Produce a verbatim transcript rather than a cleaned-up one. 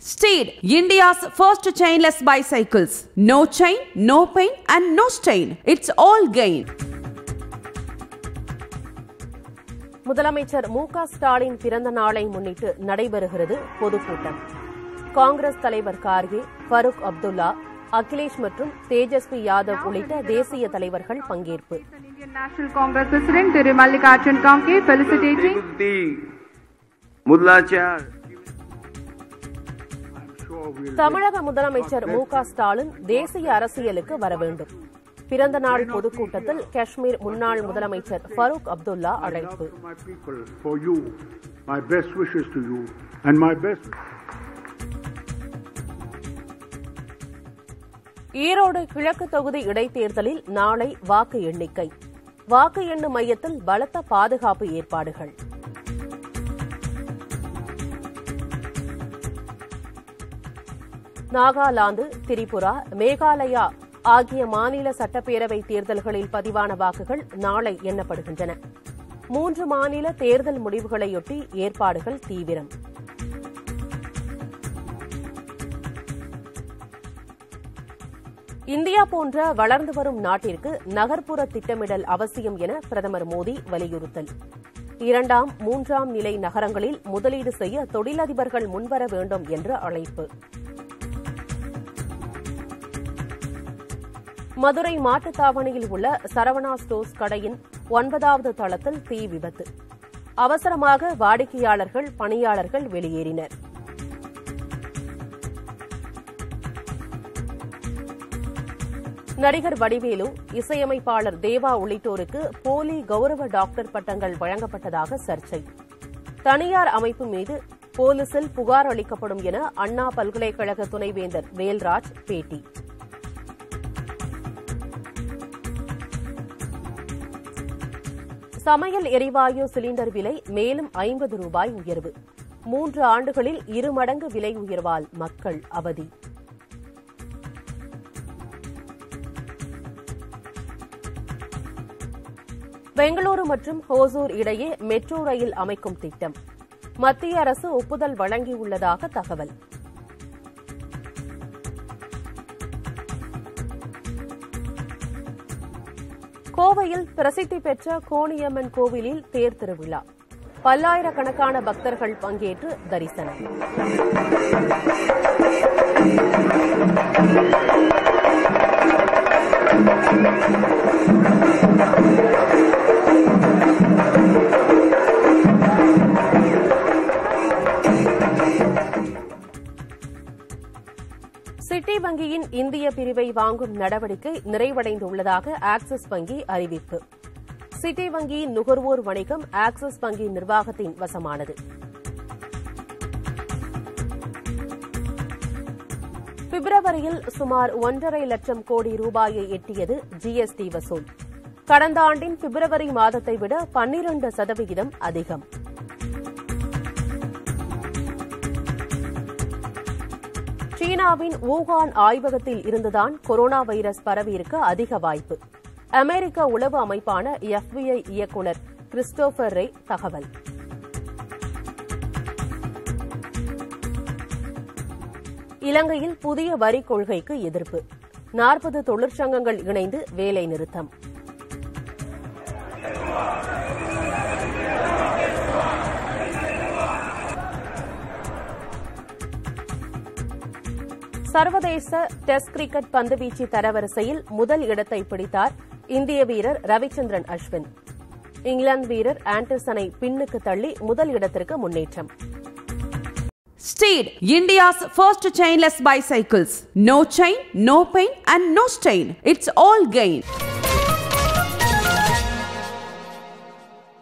Steed, India's first chainless bicycles. No chain, no pain and no strain. It's all gain. முதலமைச்சர் M K Stalin பிறந்த நாளை முன்னிட்டு நடைபெறுகிறது பொதுக்கூட்டம். காங்கிரஸ் தலைவர் கார்கே, ஃபரூக் அப்துல்லா, அகிலேஷ் மற்றும் தேஜஸ் யாதவ் உள்ளிட்ட தேசிய தலைவர்கள் பங்கேற்பு. Indian National Congress President Mallikarjun Kharge felicitating Mudlachar. தமிழக முதலமைச்சர் M K ஸ்டாலின் தேசிய அரசியலுக்கு வர வேண்டும். பிறந்த நாள் பொதுக்கூட்டத்தில் காஷ்மீர் முன்னாள் முதலமைச்சர் ஃபரூக் அப்துல்லா அழைப்பு. ஈரோடு கிழக்கு தொகுதி இடைத்தேர்தலில் நாளை வாக்கு எண்ணிக்கை. வாக்கு எண்ணும் மையத்தில் பலத்த பாதுகாப்பு ஏற்பாடுகள். நாகாலாந்து, திரிபுரா, மேகாலயா ஆகிய மாநில சட்டப்பேரவை தேர்தல்களில் பதிவான வாக்குகள் நாளை எண்ணப்படுகின்றன. மூன்று மாநில தேர்தல் முடிவுகளையொட்டி ஏற்பாடுகள் தீவிரம். இந்தியா போன்ற வளர்ந்து வரும் நாட்டிற்கு நகர்ப்புற திட்டமிடல் அவசியம் என பிரதமர் மோடி வலியுறுத்தல். இரண்டாம், மூன்றாம் நிலை நகரங்களில் முதலீடு செய்ய தொழிலதிபர்கள் முன்வர வேண்டும் என்று அழைப்பு. மதுரை மாட்டுத்தாவணியில் உள்ள சரவணா ஸ்டோர்ஸ் கடையின் ஒன்பதாவது தளத்தில் தீ விபத்து. அவசரமாக வாடிக்கையாளர்கள், பணியாளர்கள் வெளியேறினர். நடிகர் வடிவேலு, இசையமைப்பாளர் தேவா உள்ளிட்டோருக்கு போலி கௌரவ டாக்டர் பட்டங்கள் வழங்கப்பட்டதாக சர்ச்சை. தனியார் அமைப்பு மீது போலீசில் புகார் அளிக்கப்படும் என அண்ணா பல்கலைக்கழக துணைவேந்தர் வேல்ராஜ் பேட்டி. சமையல் எரிவாயு சிலிண்டர் விலை மேலும் ஐம்பது ரூபாய் உயர்வு. மூன்று ஆண்டுகளில் இரு மடங்கு விலை உயர்வால் மக்கள் அவதி. பெங்களூரு மற்றும் ஹோசூர் இடையே மெட்ரோ ரயில் அமைக்கும் திட்டம் மத்திய அரசு ஒப்புதல் வழங்கியுள்ளதாக தகவல். கோவையில் பிரசித்தி பெற்ற கோணியம்மன் கோவிலில் தேர் திருவிழா. பல்லாயிரக்கணக்கான பக்தர்கள் பங்கேற்று தரிசனம். சிட்டி வங்கியின் இந்திய பிரிவை வாங்கும் நடவடிக்கை நிறைவடைந்துள்ளதாக ஆக்சிஸ் வங்கி அறிவிப்பு. சிட்டி வங்கியின் நுகர்வோர் வணிகம் ஆக்சிஸ் வங்கி நிர்வாகத்தின் வசமானது. பிப்ரவரியில் சுமார் ஒன்றரை லட்சம் கோடி ரூபாயை எட்டியது ஜி எஸ் டி வசூல். கடந்த ஆண்டின் பிப்ரவரி மாதத்தை விட பன்னிரண்டு சதவிகிதம் அதிகம். சீனாவின் வூகான் ஆய்வகத்தில் இருந்துதான் கொரோனா வைரஸ் பரவியிருக்க அதிக வாய்ப்பு. அமெரிக்க உளவு அமைப்பான எஃப் பி ஐ இயக்குநர் கிறிஸ்டோபர் ரே தகவல். இலங்கையில் புதிய வரி கொள்கைக்கு எதிர்ப்பு. நாற்பது தொழிற்சங்கங்கள் இணைந்து வேலைநிறுத்தம். சர்வதேச டெஸ்ட் கிரிக்கெட் பந்துவீச்சு தரவரிசையில் முதல் இடத்தை பிடித்தார் இந்திய வீரர் ரவிச்சந்திரன் அஸ்வின். இங்கிலாந்து வீரர் ஆண்டர்சனை பின்னுக்கு தள்ளி முதல் இடத்திற்கு முன்னேற்றம். Steed, India's first chainless bicycles. No chain, no pain and no strain. It's all gain.